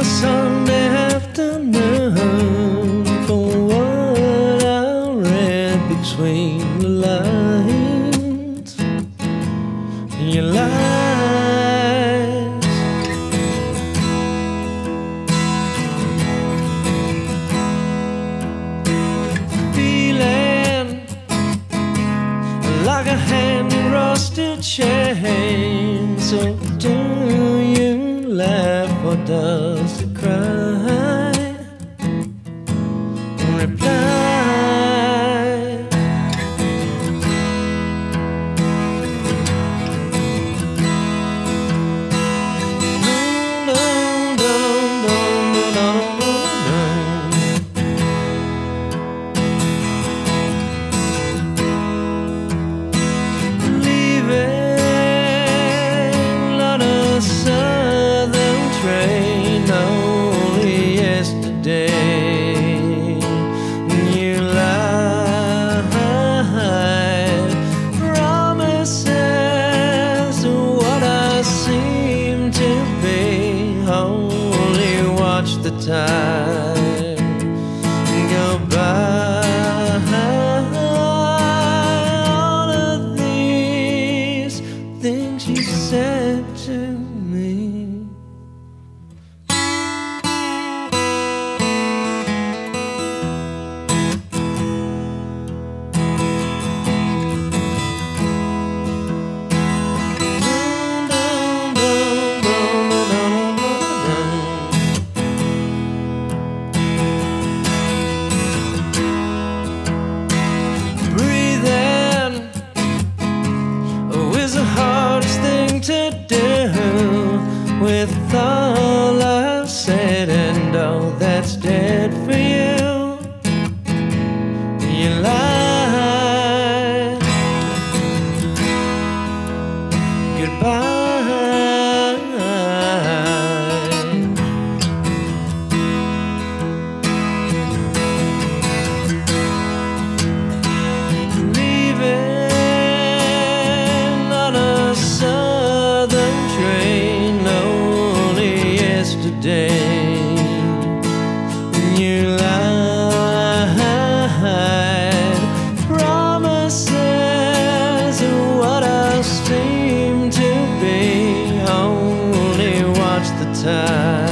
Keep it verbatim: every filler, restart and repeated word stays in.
a Sunday afternoon from what I read between the lines in your lies. Feeling like a hand in rusted chain. So do you laugh or does it cry? Reply. No, no, no, no, no, no, no. Leaving on a southern train. Only yesterday. The time go by. All of these things you said to me. To do with all I've said and all that's dead for you. You lie. Goodbye. Leaving on a Sunday. Today, you lied. Promises are what I seem to be. Only watch the time.